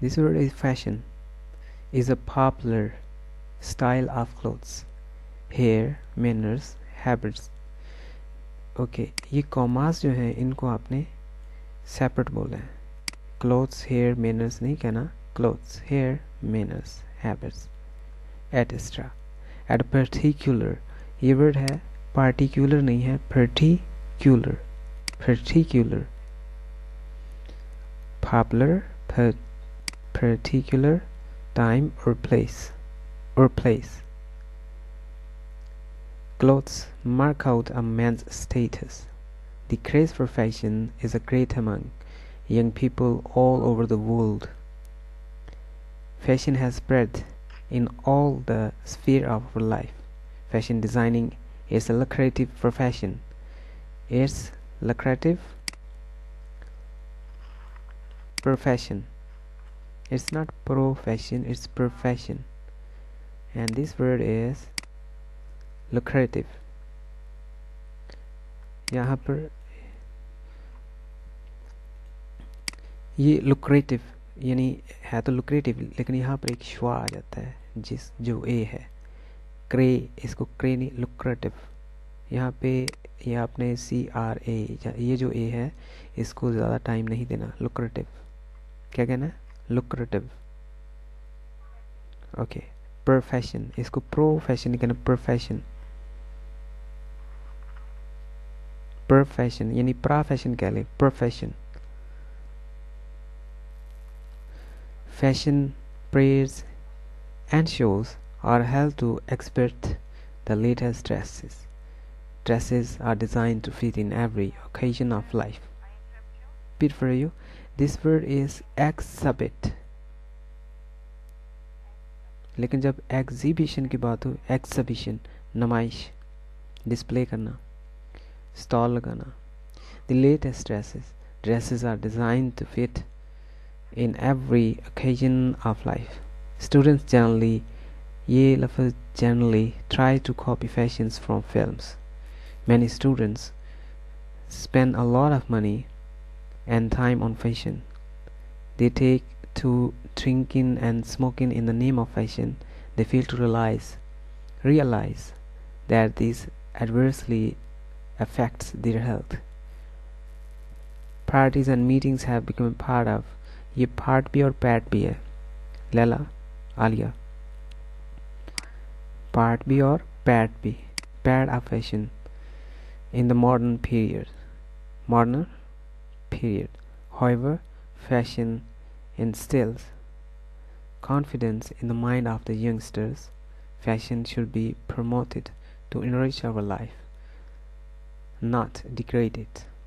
This word is fashion, is a popular style of clothes, hair, manners, habits. Okay, ये commas जो हैं इनको आपने separate बोला है. Clothes, hair, manners नहीं कहना. Clothes, hair, manners, habits, etc. At particular, ये word है particular नहीं है, particular, particular, popular, particular, time or place, or place. Clothes mark out a man's status. The craze for fashion is a great among young people all over the world. Fashion has spread in all the sphere of our life. Fashion designing is a lucrative profession. It's lucrative profession. It's not profession, it's profession. And this word is lucrative. यहाँ पर ये lucrative यानी है तो lucrative, लेकिन यहाँ पर एक श्वा आ जाता है जिस जो ए है क्रे, इसको क्रे नहीं, lucrative. यहाँ पे ये आपने CRA, ये जो ए है इसको ज़्यादा टाइम नहीं देना. lucrative क्या कहना है? lucrative. ओके, profession, इसको profession नहीं कहना, profession, profession यानी profession कह ले, profession. Fashion, prayers and shows are held to exhibit the latest dresses. Dresses are designed to fit in every occasion of life. Repeat for you. This word is exhibit. लेकिन जब exhibition की बात हो, exhibition, नमाइश, display करना, stall लगाना. The latest dresses. Dresses are designed to fit in every occasion of life. Students generally, ye lafaz generally, try to copy fashions from films. Many students spend a lot of money and time on fashion. They take to drinking and smoking in the name of fashion. They fail to realize that this adversely affects their health. Parties and meetings have become a part of. ये part भी और pat भी है. Laila, Alia. Part भी और pat भी. Part of fashion in the modern period. Modern period. However, fashion instills confidence in the mind of the youngsters. Fashion should be promoted to enrich our life, not degrade it.